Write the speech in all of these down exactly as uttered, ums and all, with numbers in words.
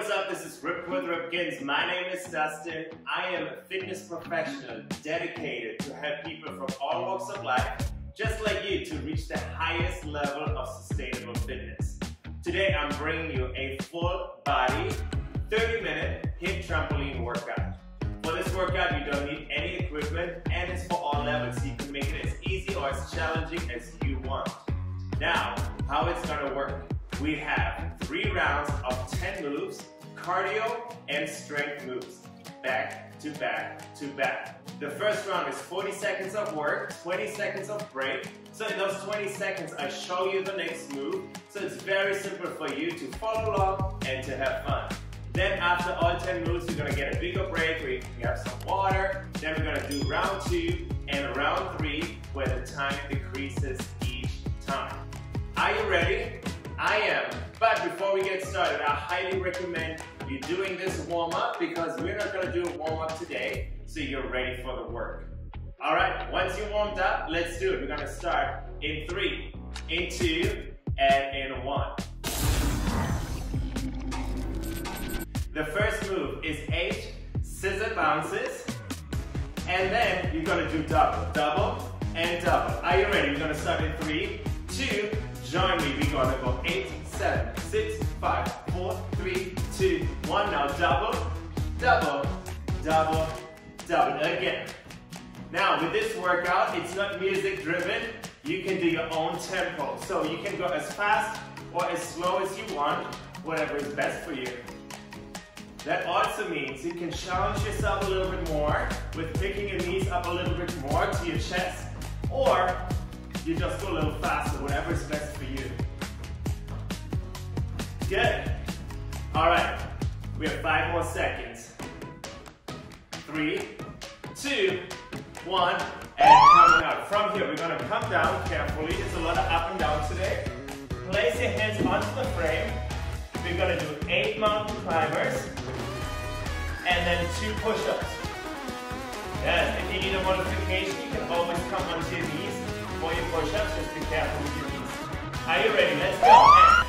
what's up? This is Ripped with Ripkens. My name is Dustin. I am a fitness professional dedicated to help people from all walks of life, just like you, to reach the highest level of sustainable fitness. Today, I'm bringing you a full body, thirty minute hip trampoline workout. For this workout, you don't need any equipment and it's for all levels, so you can make it as easy or as challenging as you want. Now, how it's gonna work. We have three rounds of ten moves, cardio and strength moves, back to back to back. The first round is forty seconds of work, twenty seconds of break. So in those twenty seconds, I show you the next move. So it's very simple for you to follow along and to have fun. Then after all ten moves, you're gonna get a bigger break where you have some water. Then we're gonna do round two and round three where the time decreases each time. Are you ready? I am, but before we get started, I highly recommend you doing this warm-up because we're not gonna do a warm-up today, so you're ready for the work. All right, once you're warmed up, let's do it. We're gonna start in three, in two, and in one. The first move is eight scissor bounces, and then you're gonna do double, double, and double. Are you ready? We're gonna start in three, two, join me, we're gonna go eight, seven, six, five, four, three, two, one. Now double, double, double, double, again. Now with this workout, it's not music driven. You can do your own tempo. So you can go as fast or as slow as you want, whatever is best for you. That also means you can challenge yourself a little bit more with picking your knees up a little bit more to your chest, or you just go a little faster, whatever is best for you. Good. All right, we have five more seconds. Three, two, one, and coming out. From here, we're gonna come down carefully. It's a lot of up and down today. Place your hands onto the frame. We're gonna do eight mountain climbers, and then two push-ups. Yes, if you need a modification, you can always come onto your knees. For your push-ups, just be careful with your knees. Are you ready? Let's go.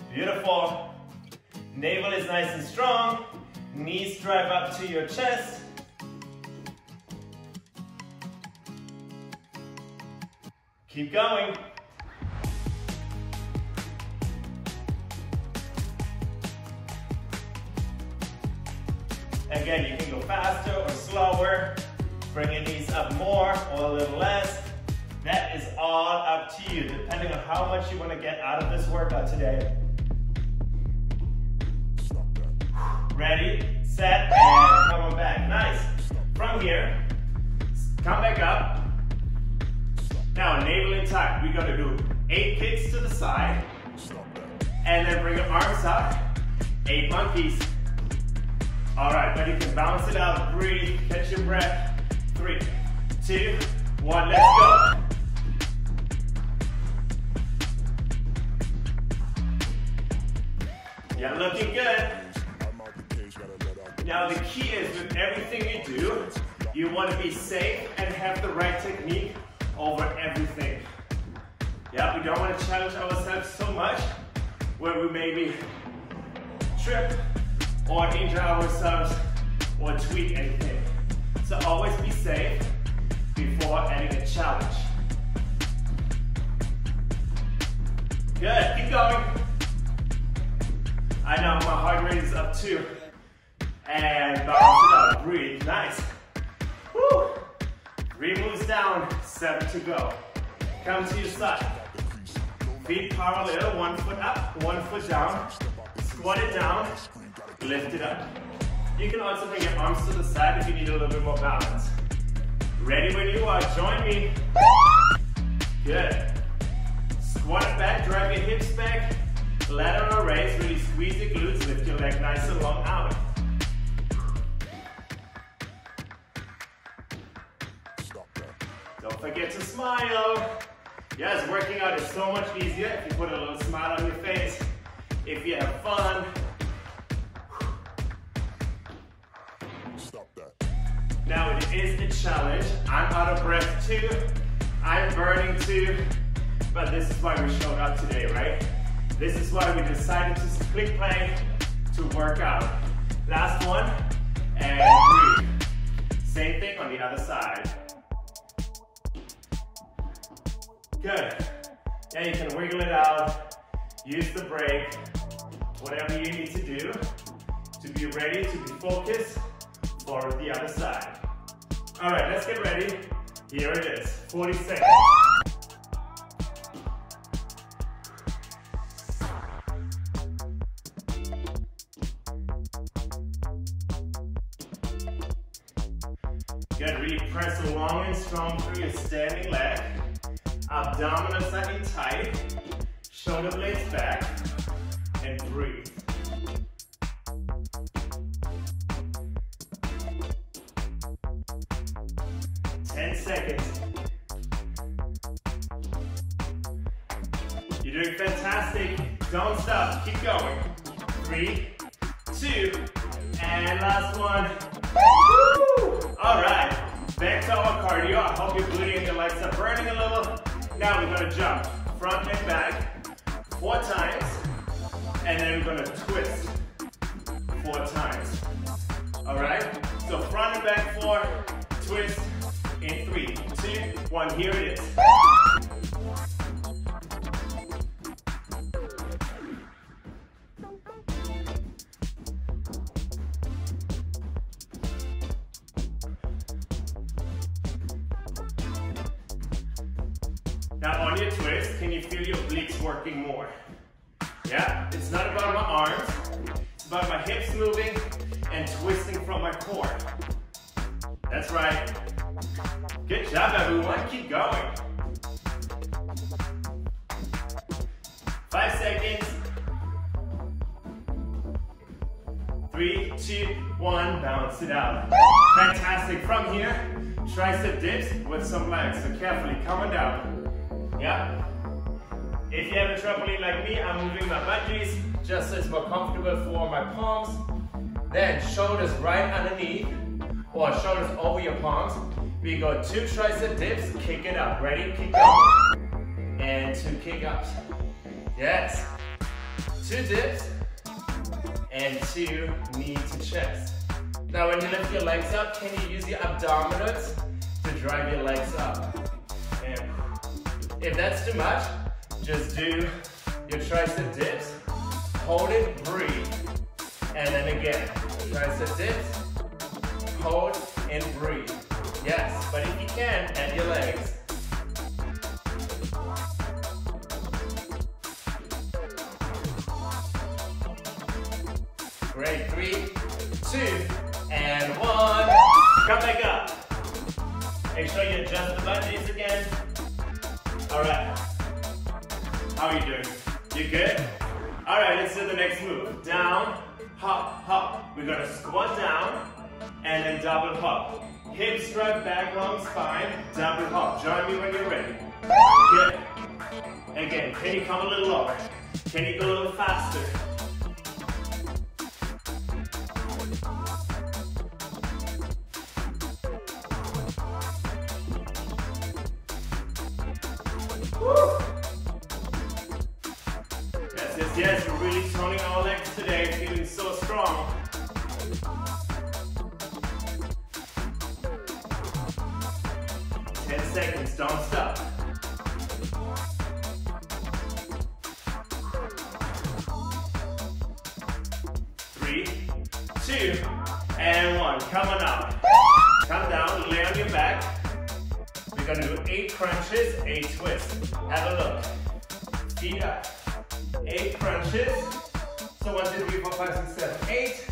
And beautiful. Navel is nice and strong. Knees drive up to your chest. Keep going. Again, you can go faster or slower, bring your knees up more or a little less. That is all up to you, depending on how much you want to get out of this workout today. Ready, set, and come on back. Nice. From here, come back up. Now, navel in tight. We're going to do eight kicks to the side, and then bring your arms up, eight monkeys. All right, but you can bounce it out, breathe, catch your breath. Three, two, one, let's go. Yeah, looking good. Now the key is with everything you do, you want to be safe and have the right technique over everything. Yeah, we don't want to challenge ourselves so much where we maybe trip or injure ourselves, or tweak anything. So always be safe before adding a challenge. Good, keep going. I know, my heart rate is up too. And bounce it out, breathe, nice. Woo. Three moves down, seven to go. Come to your side. Feet parallel, one foot up, one foot down. Squat it down. Lift it up. You can also bring your arms to the side if you need a little bit more balance. Ready when you are, join me. Good. Squat it back, drive your hips back. Lateral raise, really squeeze your glutes, lift your leg nice and long out. Don't forget to smile. Yes, working out is so much easier if you put a little smile on your face, if you have fun. Now it is a challenge. I'm out of breath too. I'm burning too. but this is why we showed up today, right? This is why we decided to click play, to work out. Last one, and breathe. Same thing on the other side. Good. Now you can wiggle it out, use the brake, whatever you need to do to be ready, to be focused for the other side. All right, let's get ready. Here it is, forty seconds. Good, read, press long and strong through your standing leg. Abdominals slightly tight, shoulder blades back, and breathe. ten seconds. You're doing fantastic. Don't stop, keep going. Three, two, and last one. Woo! All right, back to our cardio. I hope your booty and your legs are burning a little. Now we're gonna jump front and back four times, and then we're gonna twist four times. All right, so front and back four, twist, in three, two, one, here it is. Now on your twist, can you feel your obliques working more? Yeah, it's not about my arms, it's about my hips moving and twisting from my core. That's right. Good job, everyone. Keep going. Five seconds. Three, two, one. Balance it out. Fantastic. From here, tricep dips with some legs. So carefully, come on down. Yeah. If you have a trampoline like me, I'm moving my bungees just so it's more comfortable for my palms. Then shoulders right underneath, or shoulders over your palms. We go two tricep dips, kick it up. Ready? Kick up. And two kick ups. Yes. Two dips. And two knee to chest. Now when you lift your legs up, can you use your abdominals to drive your legs up? And if that's too much, just do your tricep dips. Hold it, breathe. And then again, tricep dips. Hold and breathe. Yes, but if you can, add your legs. Great, three, two, and one. Come back up. Make sure you adjust the bungees again. All right. How are you doing? You good? All right, let's do the next move. Down, hop, hop. We're gonna squat down. And then double hop. Hips strut, back, long spine, double hop. Join me when you're ready. Good. Again, can you come a little lower? Can you go a little faster? Woo. Yes, yes, yes, we're really toning our legs today, feeling so strong. ten seconds, don't stop. Three, two, and one. Come on up. Come down, lay on your back. We're gonna do eight crunches, eight twists. Have a look. Feet up. Eight crunches. So one, two, three, four, five, six, seven, eight.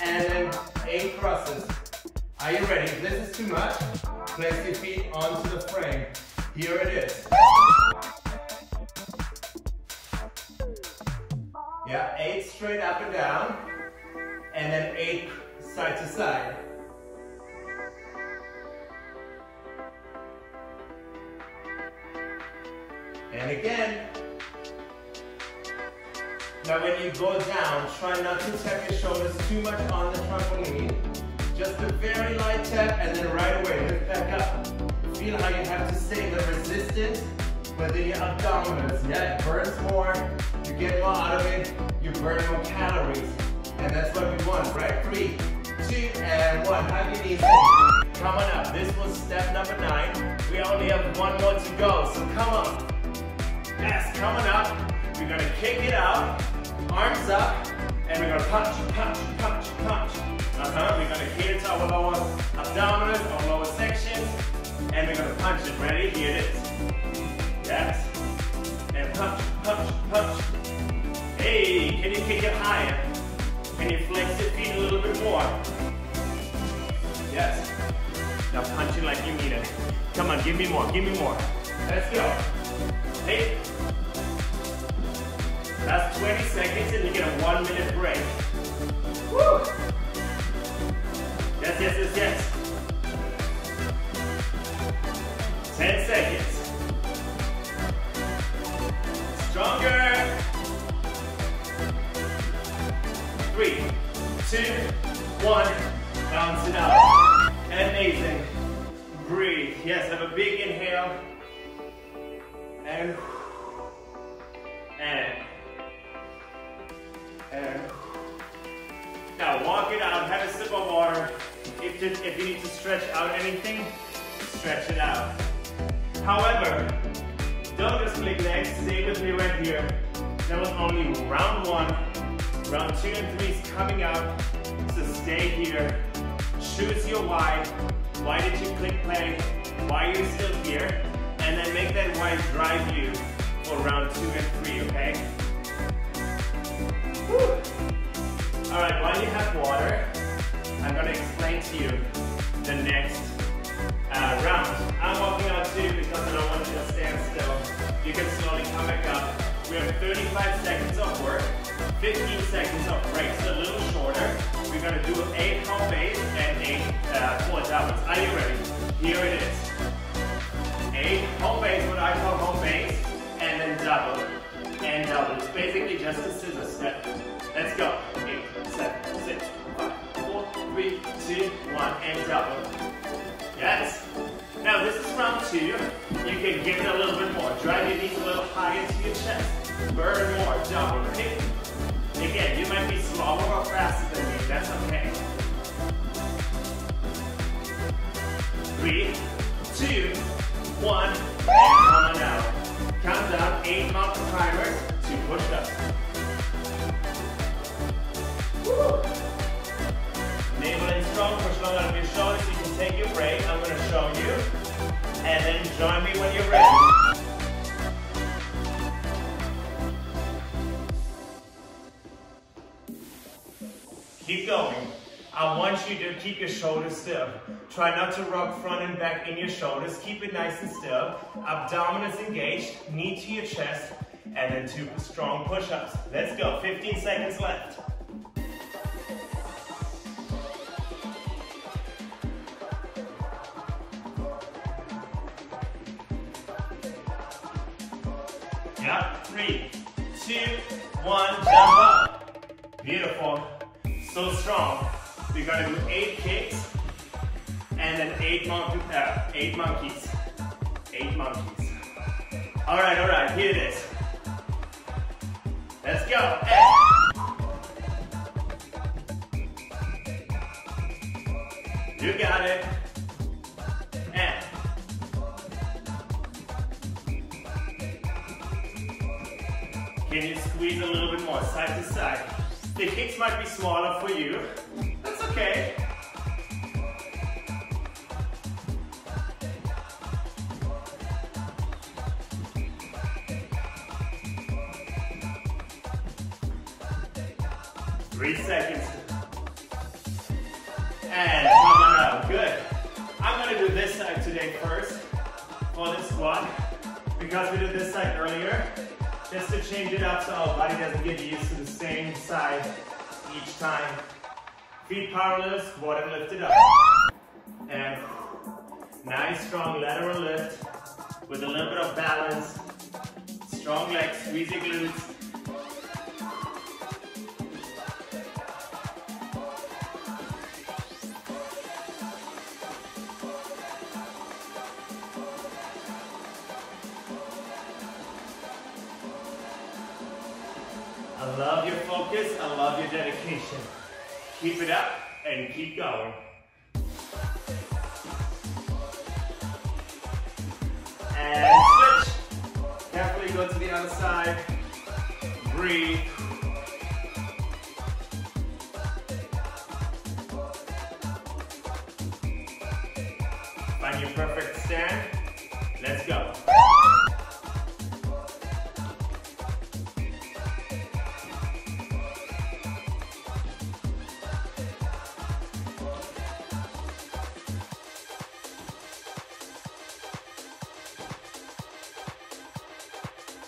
And then eight crosses. Are you ready? If this is too much, place your feet onto the frame. Here it is. Yeah, eight straight up and down, and then eight side to side. And again. Now when you go down, try not to tap your shoulders too much on the trampoline. Just a very light tap, and then right away, lift back up. Feel how you have to stay the resistance but then your abdominals, yeah, it burns more, you get more out of it, you burn more calories, and that's what we want, right? Three, two, and one, hug your knees in. Come on up, this was step number nine, we only have one more to go, so come on. Yes, come on up, we're gonna kick it out, arms up, and we're gonna punch, punch, punch, punch. Uh-huh, we're gonna hit it our lower abdominals, our lower sections, and we're gonna punch it. Ready? Hit it. Yes. And punch, punch, punch. Hey, can you kick it higher? Can you flex your feet a little bit more? Yes. Now punch it like you need it. Come on, give me more, give me more. Let's go. Hey. Last twenty seconds and you get a one minute break. Woo! Yes, yes, yes, yes. ten seconds. Stronger. Three, two, one. Bounce it out. Amazing. Breathe. Yes, have a big inhale. And, and, and. Now walk it out. Have a sip of water. If you, if you need to stretch out anything, stretch it out. However, don't just click legs, stay with me right here. That was only round one. Round two and three is coming up, so stay here. Choose your why. Why did you click play? Why are you still here? And then make that why drive you for round two and three, okay? Whew. All right, while you have water, I'm gonna explain to you the next Uh, round. I'm walking out too because I don't want you to stand still. You can slowly come back up. We have thirty-five seconds of work, fifteen seconds of breaks, so a little shorter. We're going to do eight home base and eight uh, four doubles. Are you ready? Here it is. Eight home base, what I call home base, and then double, and double. It's basically just a scissors step. Let's go. Eight, seven, six, five, four, three, two, one, and double. Yes. Now this is round two. You can give it a little bit more. Drive your knees a little higher into your chest. Burn more. Double. Pick. Again, you might be slower or faster than me. That's okay. Three, two, one, and come on out. Count down. Eight mountain climbers. Two push-ups. Navel in strong. Push long out of your shoulders. You take your break, I'm going to show you, and then join me when you're ready. Keep going. I want you to keep your shoulders still. Try not to rock front and back in your shoulders. Keep it nice and still. Abdominals engaged, knee to your chest, and then two strong push-ups. Let's go, fifteen seconds left. Three, two, one, jump up. Beautiful. So strong. We're gonna do eight kicks and then eight monkey, uh, eight monkeys. Eight monkeys. All right, all right. Here it is. Let's go. And. You got it. And. Can you squeeze a little bit more side to side? The kicks might be smaller for you. That's okay. Three seconds. And come on out. Good. I'm gonna do this side today first for the squat because we did this side earlier. Just to change it up so our body doesn't get used to the same side each time. Feet parallel, squat and lift it up. And nice strong lateral lift with a little bit of balance. Strong legs, squeeze your glutes. I love your focus, I love your dedication. Keep it up and keep going. And switch. Carefully go to the other side. Breathe. Find your perfect stand. Let's go.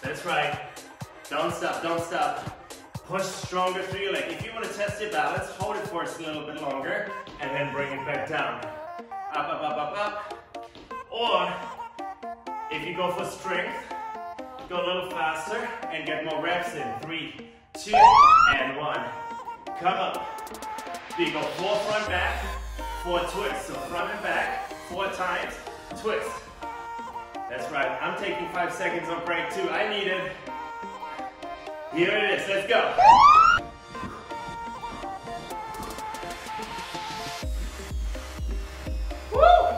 That's right. Don't stop, don't stop. Push stronger through your leg. If you want to test your balance, hold it for a little bit longer and then bring it back down. Up, up, up, up, up. Or if you go for strength, go a little faster and get more reps in. Three, two, and one. Come up. You go four front back, four twists. So front and back, four times, twist. That's right, I'm taking five seconds on break too. I need it. Here it is, let's go. Woo!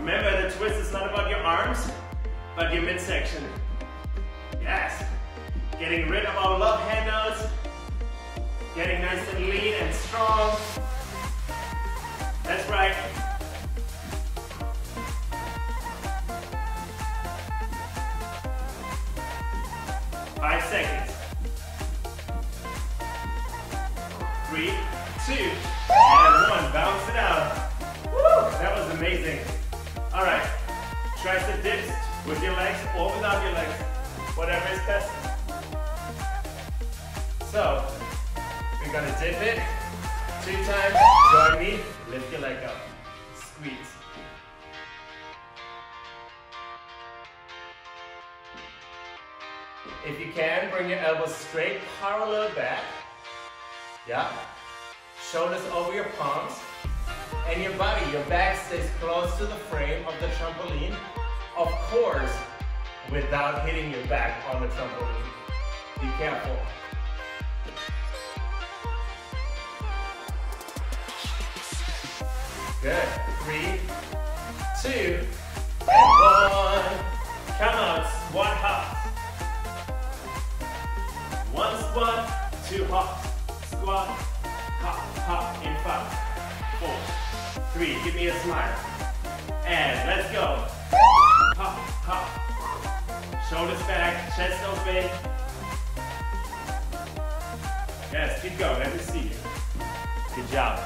Remember, the twist is not about your arms, but your midsection. Yes. Getting rid of our love handles. Getting nice and lean and strong. That's right. Five seconds. Three, two, and one. Bounce it out. Woo, that was amazing. All right. Tricep dips with your legs or without your legs. Whatever is best. So, we're going to dip it two times. Join me. Lift your leg up. Squeeze. If you can, bring your elbows straight, parallel back. Yeah. Shoulders over your palms. And your body, your back stays close to the frame of the trampoline. Of course, without hitting your back on the trampoline. Be careful. Good. Three, two, and one. Come on, squat hop. One squat, two hop, squat, hop, hop, in five, four, three, give me a smile. And let's go. Hop, hop. Shoulders back, chest open. Yes, keep going, let me see you. Good job.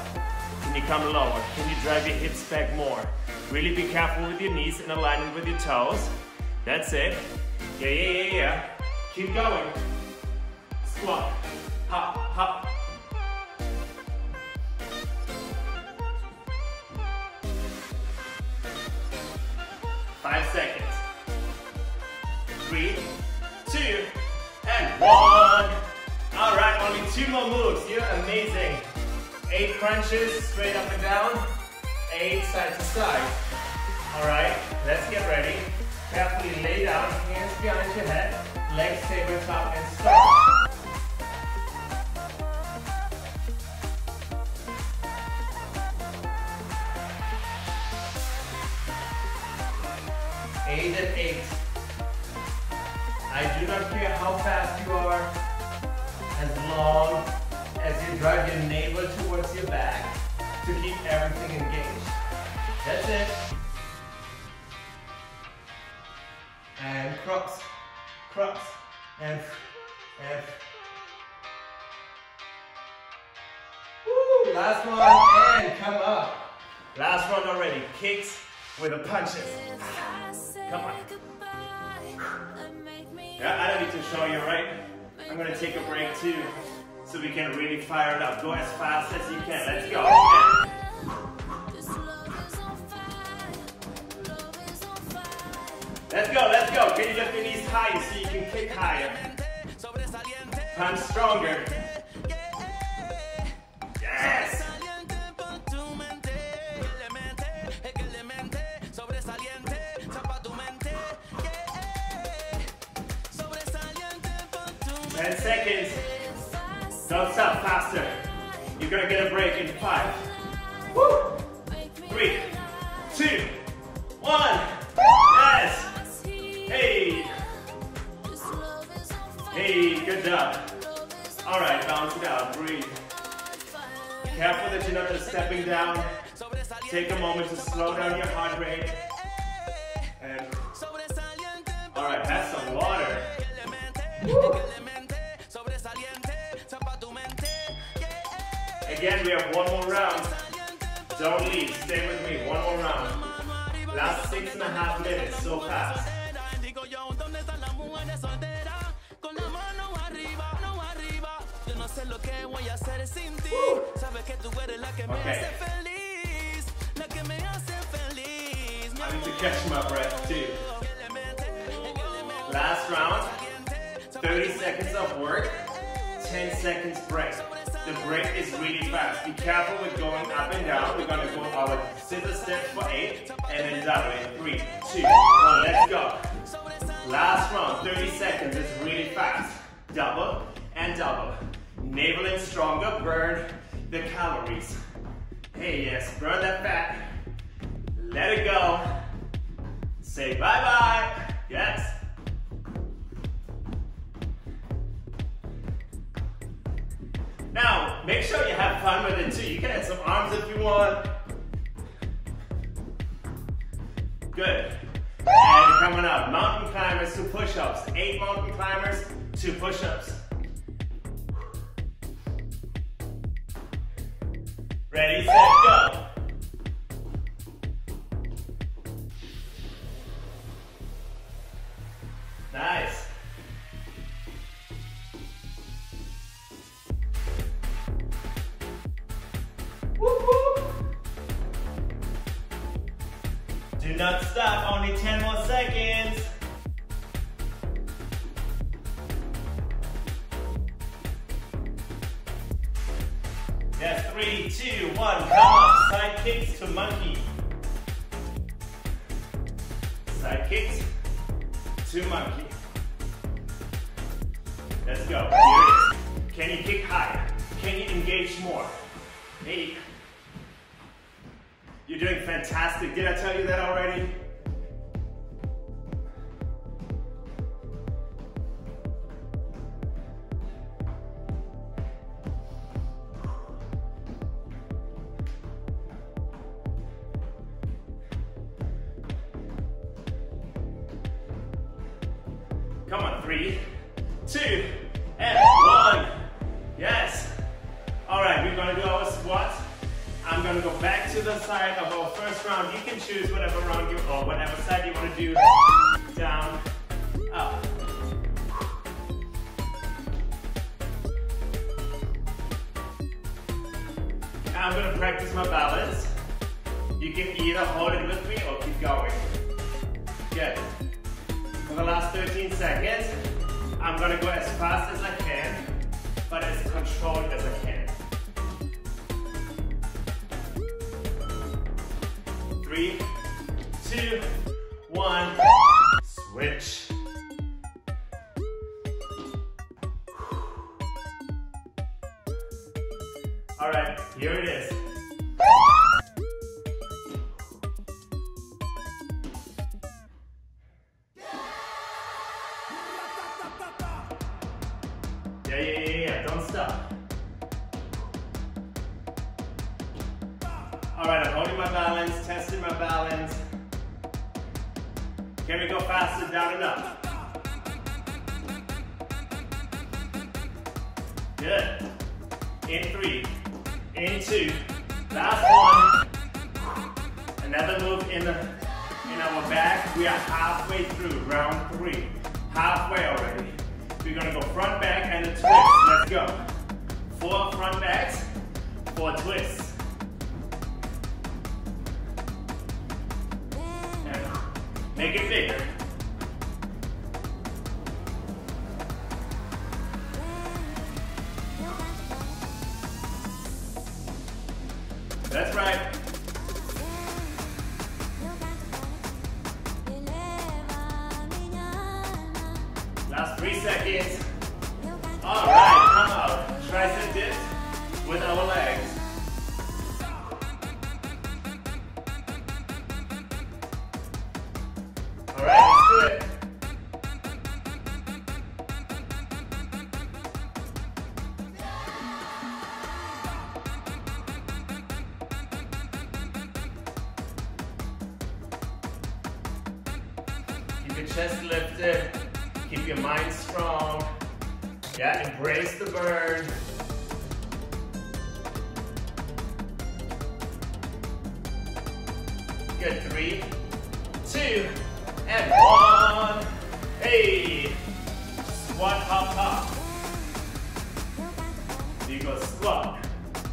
Can you come lower? Can you drive your hips back more? Really be careful with your knees and alignment with your toes. That's it. Yeah, yeah, yeah, yeah. Keep going. Squat, hop, hop. Five seconds. Three, two, and one. All right, only two more moves. You're amazing. Eight crunches, straight up and down. Eight side to side. All right, let's get ready. Carefully lay down, hands behind your head, legs tabletop and start. Eight and eight. I do not care how fast you are, as long as you drive your navel towards your back to keep everything engaged. That's it. And cross, cross, and, and. Woo, last one, and come up. Last one already, kicks with the punches. Come on. Yeah, I don't need to show you, right? I'm going to take a break too, so we can really fire it up. Go as fast as you can. Let's go. Okay. Let's go, let's go. Can you lift your knees higher so you can kick higher? Time stronger. Yes. ten seconds. Don't stop, faster. You're gonna get a break in five. Woo! Three, two, one. Yes! Hey! Hey, good job. Alright, bounce it out, breathe. Careful that you're not stepping down. Take a moment to slow down your heart rate. And alright, have some water. Woo. Again, we have one more round. Don't leave, stay with me, one more round. Last six and a half minutes, so fast. Woo. Okay. I need to catch my breath too. Last round, thirty seconds of work, ten seconds break. The break is really fast. Be careful with going up and down. We're gonna go our scissor steps for eight and then down in three, two, one, let's go. Last round, thirty seconds, it's really fast. Double and double. Navel in stronger, burn the calories. Hey, yes, burn that fat. Let it go. Say bye-bye, yes. Now, make sure you have fun with it too. You can add some arms if you want. Good. And coming up, mountain climbers to push-ups. Eight mountain climbers to push-ups. Ready, set, go. Nice. Do not stop, only ten more seconds. Yes, three, two, one, come up. Side kicks to monkey. Side kicks to monkey. Let's go. Here it is. Can you kick higher? Can you engage more? Hey. You're doing fantastic. Did I tell you that already? Come on, three, two, and one. Yes. All right, we're gonna do our squats. I'm gonna go back to the side of our first round. You can choose whatever round you or whatever side you wanna do. Down, up. Now I'm gonna practice my balance. You can either hold it with me or keep going. Good. For the last thirteen seconds, I'm gonna go as fast as I can, but as controlled as I can. Three, two, one, switch. All right, here it is. Yeah, yeah, yeah, yeah, don't stop. All right, I'm holding my balance, testing my balance. Can we go faster, down and up? Good. In three, in two, last one. Another move in, the, in our back. We are halfway through round three. Halfway already. We're gonna go front, back, and a twist. Let's go. Four front backs, four twists. Make it bigger. That's right. Last three seconds. All right, come out. Tricep dips with our legs. All right, let's do it. Keep your chest lifted, keep your mind strong. Yeah, embrace the burn. Good, three, two, and one. Hey, squat, hop, hop. You go squat,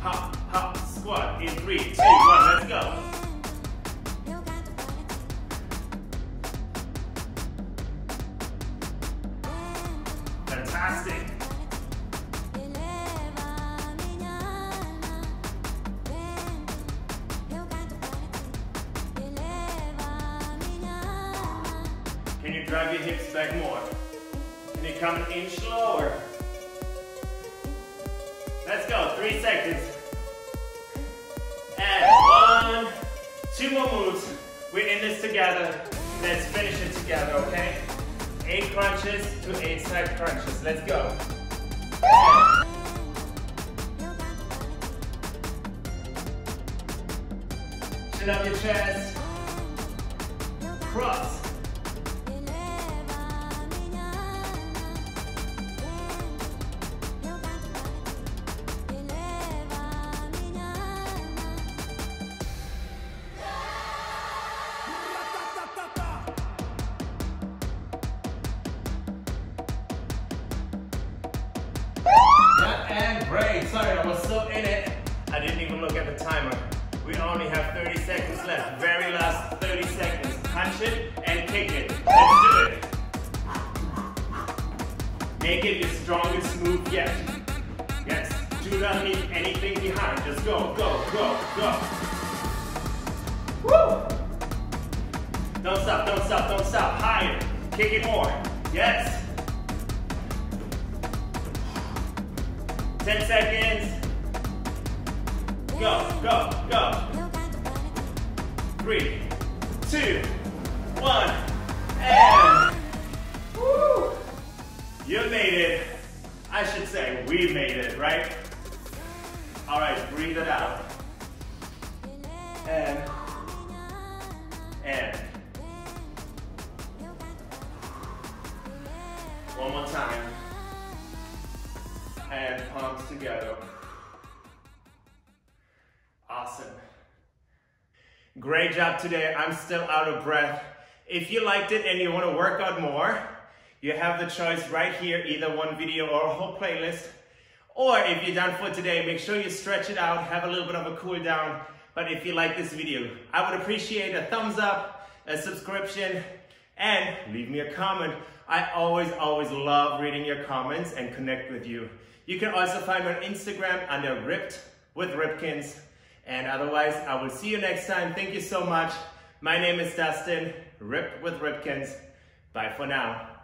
hop, hop, squat. In three, two, one, let's go. Fantastic. Can you drive your hips back more? Can you come an inch lower? Let's go, three seconds. And one, two more moves. We're in this together. Let's finish it together, okay? Eight crunches to eight side crunches. Let's go. Chin up your chest. Cross. Great, sorry, I was so in it, I didn't even look at the timer. We only have thirty seconds left. Very last thirty seconds. Punch it and kick it. Let's do it. Make it your strongest move yet. Yes, do not leave anything behind. Just go, go, go, go. Woo! Don't stop, don't stop, don't stop. Higher. Kick it more. Yes. ten seconds. Go, go, go. Three, two, one, and woo! You made it. I should say we made it, right? All right, breathe it out. And, and. One more time. And palms together. Awesome. Great job today. I'm still out of breath. If you liked it and you want to work out more, you have the choice right here, either one video or a whole playlist. Or if you're done for today, make sure you stretch it out, have a little bit of a cool down. But if you like this video, I would appreciate a thumbs up, a subscription, and leave me a comment. I always, always love reading your comments and connect with you. You can also find me on Instagram under Ripped with Ripkens. And otherwise, I will see you next time. Thank you so much. My name is Dustin, Ripped with Ripkens. Bye for now.